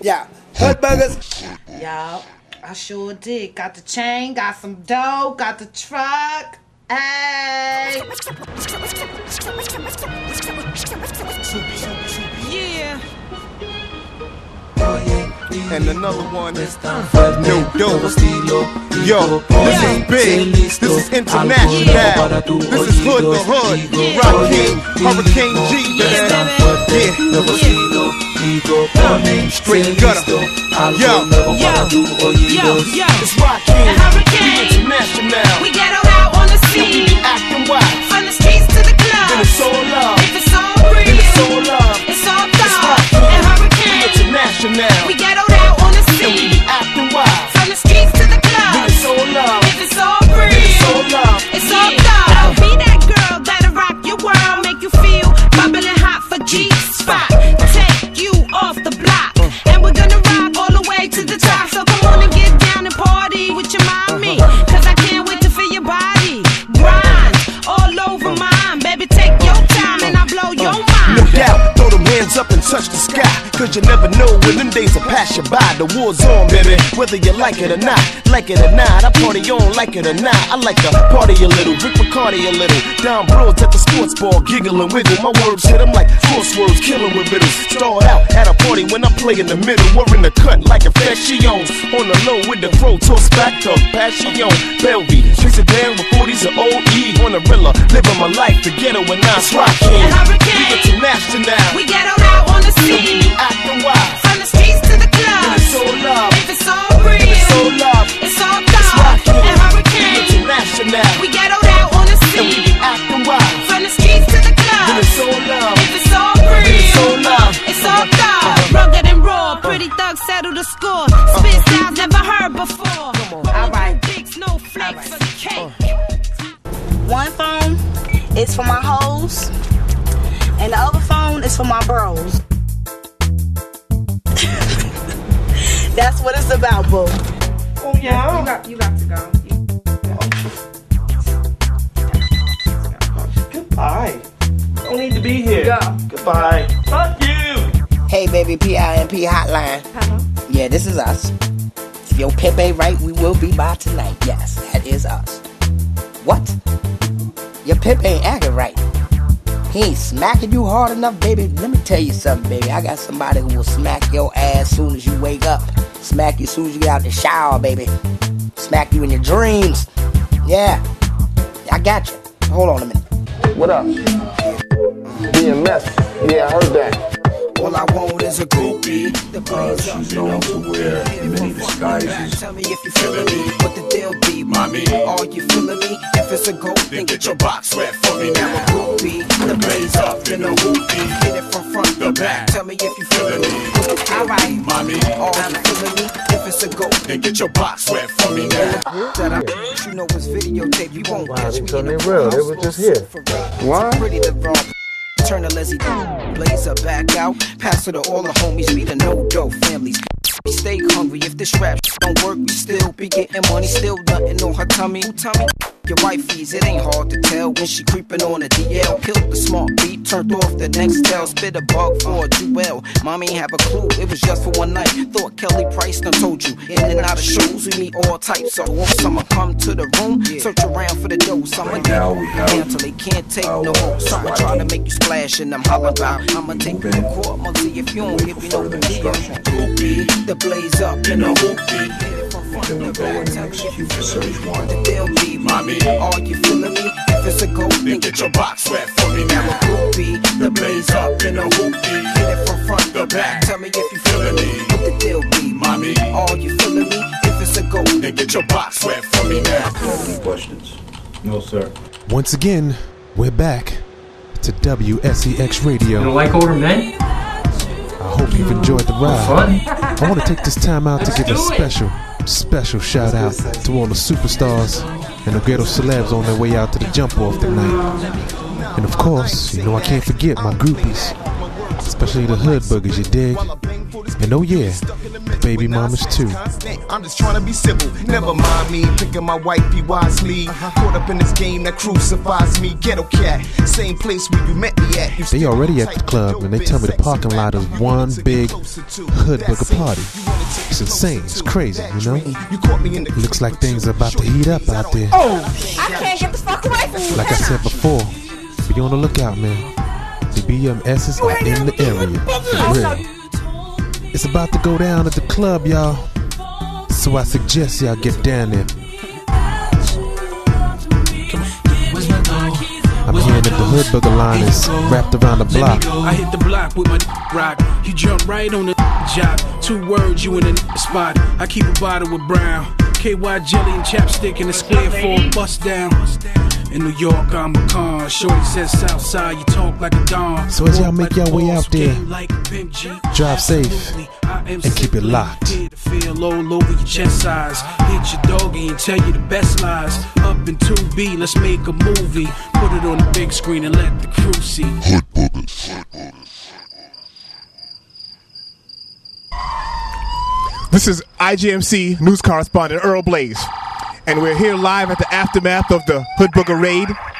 Yeah, Hood Boogas. Y'all, I sure did. Got the chain, got some dough, got the truck. Hey. Yeah. And another one is no dough. Yo, this is big. This is international. This is Hood the Hood. Rockin' Hurricane G. Yeah. Straight gutter. Yo. It's Rockin' Hurricane International. We get on out on the scene. Acting wild. From the streets to the club. And it's all love. If it's all free. It's all love. It's all thought. And Hurricane International. We get on out on the scene. Acting wild. From the streets to the club. And it's all love. If it's all free. It's all love. It's all thought. I'll be that girl that'll rock your world. Make you feel bubbling hot for G-Spot. Take you off the block. And we're gonna rock all the way to the top. So come on and get down and party with your mommy. Up and touch the sky, cause you never know when them days will pass you by. The war's on, baby, whether you like it or not. Like it or not, I party on, like it or not. I like to party a little, Rick Bacardi a little. Down broads at the sports bar, giggle and wiggle. My words hit them like crosswords, killing with riddles. Start out at a party when I play in the middle. We're in the cut like infections. On the low with the crow, toss back to passion. Belvy, chase it down with 40s and OE. On the rilla, living my life, the ghetto and nice rockin'. And Hurricane, we get out on the scene, acting wild. From the streets to the club. If it's all love, if it's all real, if it's all love, it's all thought. And Hurricane International, we get out on the scene, acting wild. From the streets to the club. If it's all love, if it's all real, if it's all love, it's all thought. Rugged and raw, pretty thugs settle the score. Spit styles never heard before. All right, big snowflakes for the cake. One phone is for my hoes. And the other phone is for my bros. That's what it's about, boo. Oh, yeah. You got to go. Goodbye. I don't need to be here. Go. Goodbye. Fuck you. Hey, baby, PIMP hotline. Hello. Yeah, this is us. If your pimp ain't right, we will be by tonight. Yes, that is us. What? Your pimp ain't acting right. He ain't smacking you hard enough, baby. Let me tell you something, baby. I got somebody who will smack your ass soon as you wake up. Smack you as soon as you get out the shower, baby. Smack you in your dreams. Yeah. I got you. Hold on a minute. What up? BMS. Yeah, I heard that. All I want is a groupie. The she's known to wear many disguises. Tell me if you feel me. What the deal be, mommy? Are you feeling me? If it's a go, then get your box wet for me now. Blaze up in the hoopie, hit it from front to back. Tell me if you feelin' me. Alright, mommy, all you feelin' me. If it's a go, then get your box wet for me now. That I, you know it's videotape. You won't catch me in real. It was just here. Why? Turn the Lizzie down, Blaze up, back out. Pass it to all the homies. We the no dough families. We stay hungry. If this rap don't work, we still be getting money. Still nothing on her tummy. Who tummy? Your wifey's, it ain't hard to tell when she creeping on a DL. Killed the smart beat, turned off the next tail. Spit a bug for a jewel. Mommy ain't have a clue, it was just for one night. Thought Kelly Price done told you. In and out of shoes, we meet all types. So want summer come to the room, search around for the dough. Summer get until they can't take no more. Summer trying to make you splash and I'm hollering about. I'ma take you to court, Muggsy, if you don't give me no deal. The Blaze up in the hoopie. Then we go and execute for search one. They'll be, mommy, are you feeling me? If it's a go, then get your box wet for me now. A groupie, the Blaze up in a hoopie. Hit it from front to back. Tell me if you feeling me. What the deal be, mommy, are you feeling me? If it's a go, then get your box wet for me now. Any questions? No, sir. Once again, we're back to WSEX Radio. You don't like older men? I hope you've enjoyed the ride. Fun. I want to take this time out to give a special shout out to all the superstars and the ghetto celebs on their way out to the jump off tonight. And of course, you know I can't forget my groupies, especially the Hood Boogas, you dig? And oh yeah, baby mamas too. I'm just trying to be civil. Never mind me picking my wifey wisely. Caught up in this game that crucifies me. Ghetto cat, same place where you met me at. They already at the club and they tell me the parking lot is one big Hood Boogas party. It's insane. It's crazy, you know. Looks like things are about to heat up out there. Oh, I can't get the fuck away from you. Like I said before, be on the lookout, man. The BMSs are in the area. It's about to go down at the club, y'all. So I suggest y'all get down there. I'm hearing that the Hood Boogas line is wrapped around the block. I hit the block with my rock. You jump right on the job. Two words, you in the spot. I keep a bottle with brown. KY jelly and chapstick, and it's clear for a bust down. In New York, I'm a con. Shorty says Southside, you talk like a don. So as y'all make y'all way out there, drive safe and keep it locked. Feel all over your chest size. Hit your doggy and tell you the best lies. Up in 2B, let's make a movie. Put it on the big screen and let the crew see. Hood Boogas. This is IGMC news correspondent Earl Blaze, and we're here live at the aftermath of the Hood Boogas raid.